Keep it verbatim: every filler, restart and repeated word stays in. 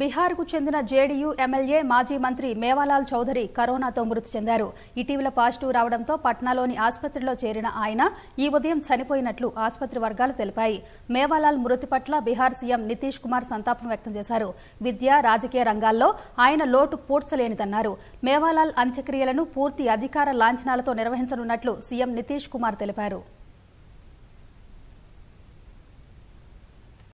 బిహార్ కు చెందిన JDU MLA మాజీ మంత్రి మేవాలాల్ చౌదరి కరోనాతో మృతి చెందారు. ఇటీవల పాజిటివ్ రావడంతో పట్నాలోని ఆసుపత్రిలో చేరిన ఆయన ఈ ఉదయం చనిపోయినట్లు ఆసుపత్రి వర్గాలు తెలిపాయి. మేవాలాల్ మృతి పట్ల బిహార్ సీఎం నితీష్ కుమార్ సంతాపం వ్యక్తం చేశారు. విద్య, రాజకీయ రంగాల్లో ఆయన లోటు పూడ్చలేనిదన్నారు. మేవాలాల్ అంత్యక్రియలను పూర్తి అధికార లాంఛనాలతో నిర్వహించనున్నట్లు సీఎం నితీష్ కుమార్ తెలిపారు.